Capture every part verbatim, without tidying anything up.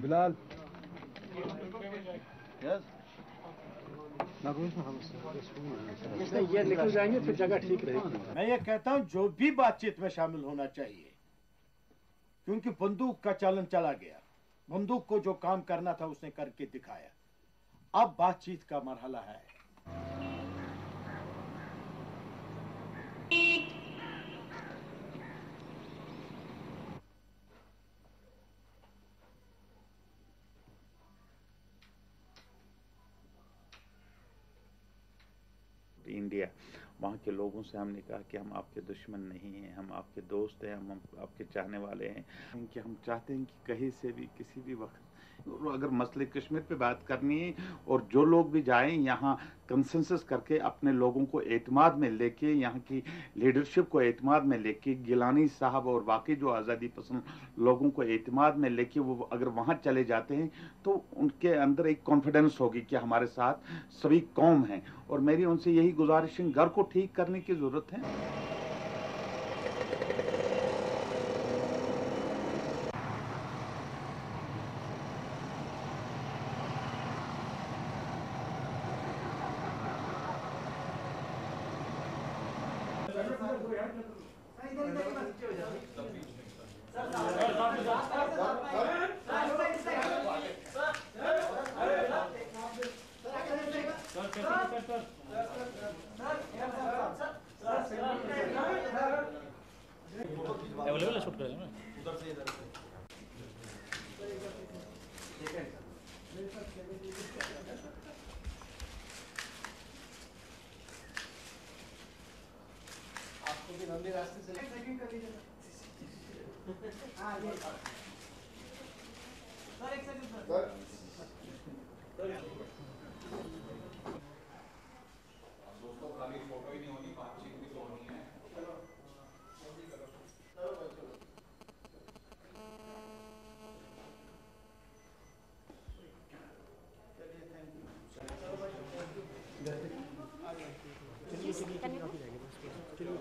Bilal. Yes. ये निकल जाएंगे फिर जगह ठीक रहेगी। मैं ये कहता हूँ जो भी बातचीत में शामिल होना चाहिए, क्योंकि बंदूक का चलन चला गया। बंदूक को जो काम करना था उसने करके दिखाया। अब बातचीत का मरहला है। इंडिया वहाँ के लोगों से हमने कहा कि हम आपके दुश्मन नहीं हैं, हम आपके दोस्त हैं, हम आपके चाहने वाले हैं, कि हम चाहते हैं कि कहीं से भी किसी भी वक्त अगर मसले कश्मीर पे बात करनी है और जो लोग भी जाएं यहाँ कंसेंसस करके अपने लोगों को एतमाद में लेके, यहाँ की लीडरशिप को एतमाद में लेके, गिलानी साहब और बाकी जो आज़ादी पसंद लोगों को एतमाद में लेके वो अगर वहाँ चले जाते हैं तो उनके अंदर एक कॉन्फिडेंस होगी कि हमारे साथ सभी कौम हैं। और मेरी उनसे यही गुजारिश है, घर को ठीक करने की ज़रूरत है।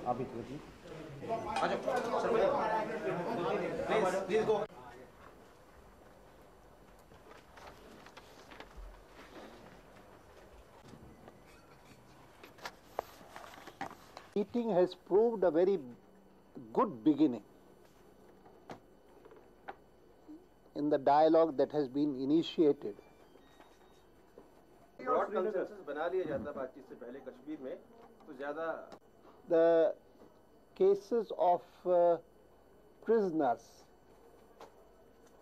आप ही please go. Eating has proved a very good beginning in the dialogue that has been initiated. Broad consensus बना लिया जाता बातचीत से पहले कश्मीर में तो ज़्यादा The cases of uh, prisoners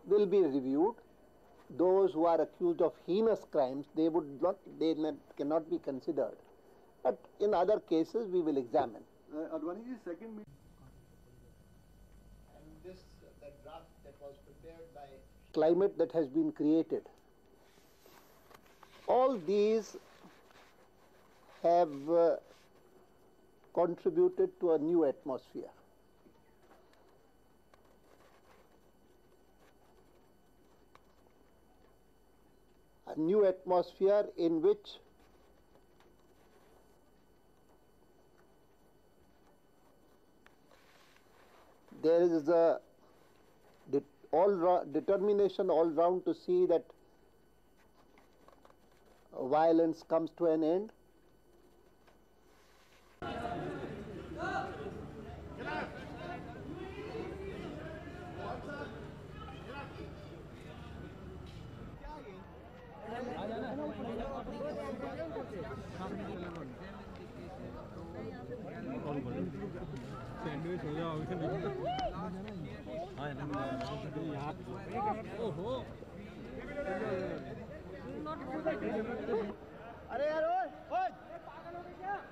will be reviewed. Those who are accused of heinous crimes, they would not, they not, cannot be considered. But in other cases, we will examine. Uh, Advani ji, second meeting. And this, uh, that draft that was prepared by climate that has been created. All these have. Uh, contributed to a new atmosphere. A new atmosphere in which there is a det all determination all round to see that violence comes to an end. अरे यार